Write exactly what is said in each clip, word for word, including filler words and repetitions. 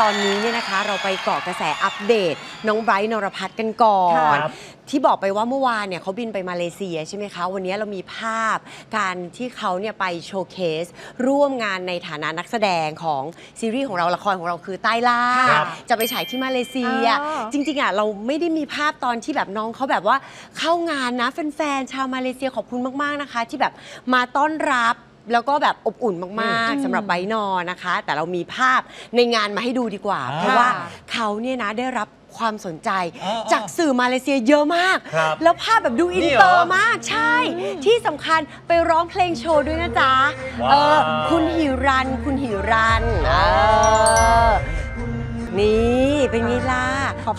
ตอนนี้เนี่ยนะคะเราไปเกาะกระแสอัปเดตน้องไบรท์นรภัทรกันก่อนที่บอกไปว่าเมื่อวานเนี่ยเขาบินไปมาเลเซียใช่ไหมคะวันนี้เรามีภาพการที่เขาเนี่ยไปโชว์เคสร่วมงานในฐานะนักแสดงของซีรีส์ของเราละครของเราคือใต้ล่าจะไปฉายที่มาเลเซียจริงๆอ่ะเราไม่ได้มีภาพตอนที่แบบน้องเขาแบบว่าเข้างานนะแฟนๆชาวมาเลเซียขอบคุณมากๆนะคะที่แบบมาต้อนรับแล้วก็แบบอบอุ่นมากๆสำหรับไบรท์นอนะคะแต่เรามีภาพในงานมาให้ดูดีกว่าเพราะว่าเขาเนี่ยนะได้รับความสนใจจากสื่อมาเลเซียเยอะมากแล้วภาพแบบดูอินเตอร์มากใช่ที่สำคัญไปร้องเพลงโชว์ด้วยนะจ๊ะเออคุณหิรันคุณหิรันเออนี่เป็นไงล่ะ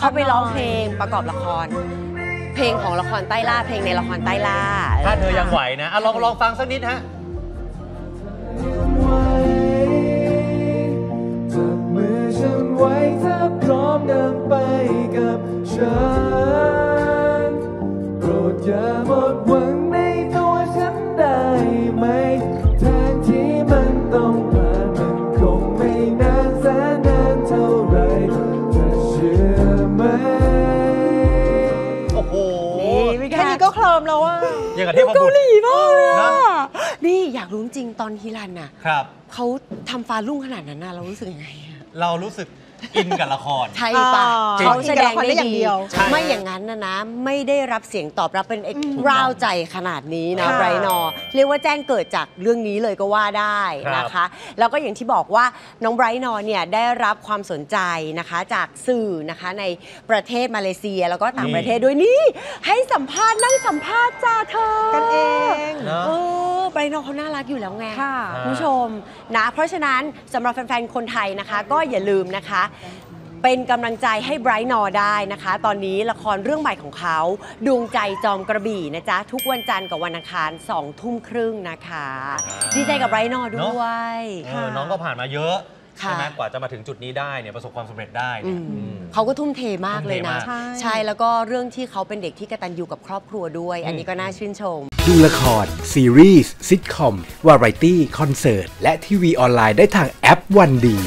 เขาไปร้องเพลงประกอบละครเพลงของละครใต้ล่าเพลงในละครใต้ล่าถ้าเธอยังไหวนะลองลองฟังสักนิดฮะจับมือฉันไว้ถ้าพร้อมเดินไปกับฉันโปรดอย่าหมดหวังในตัวฉันได้ไหมทางที่มันต้องผ่านมันคงไม่นานแสนนานเท่าไรจะเชื่อไหมโอ้โหแค่นี้ก็เคลิ้มแล้วว่าอย่างกับเทพบุตรเกาหลีมากเลยนะนี่อยากรู้จริงตอนฮิรันน่ะเขาทำฟาลุ่งขนาดนั้นน่ะเรารู้สึกยังไงเรารู้สึกอินกับละครใช่ปะเขาแสดงได้อย่างเดียวไม่อย่างนั้นนะนะไม่ได้รับเสียงตอบรับเป็นร้าวใจขนาดนี้นะไบรท์นอเรียกว่าแจ้งเกิดจากเรื่องนี้เลยก็ว่าได้นะคะแล้วก็อย่างที่บอกว่าน้องไบรท์นอเนี่ยได้รับความสนใจนะคะจากสื่อนะคะในประเทศมาเลเซียแล้วก็ต่างประเทศด้วยนี่ให้สัมภาษณ์นั่งสัมภาษณ์จ้าเธอกันเองไบรท์นอเขาน่ารักอยู่แล้วไงคุณผู้ชมนะเพราะฉะนั้นสำหรับแฟนๆคนไทยนะคะก็อย่าลืมนะคะเป็นกำลังใจให้ไบรท์นอได้นะคะตอนนี้ละครเรื่องใหม่ของเขาดวงใจจอมกระบี่นะจ๊ะทุกวันจันทร์กับวันอังคารสองทุ่มครึ่งนะคะดีใจกับไบรท์นอด้วยน้องก็ผ่านมาเยอะใช่ไหมกว่าจะมาถึงจุดนี้ได้เนี่ยประสบความสำเร็จได้เนี่ยเขาก็ทุ่มเทมากเลยนะใช่แล้วก็เรื่องที่เขาเป็นเด็กที่กตัญญูกับครอบครัวด้วยอันนี้ก็น่าชื่นชมดูละครซีรีส์ซิทคอมวาไรตี้คอนเสิร์ตและทีวีออนไลน์ได้ทางแอปวันดี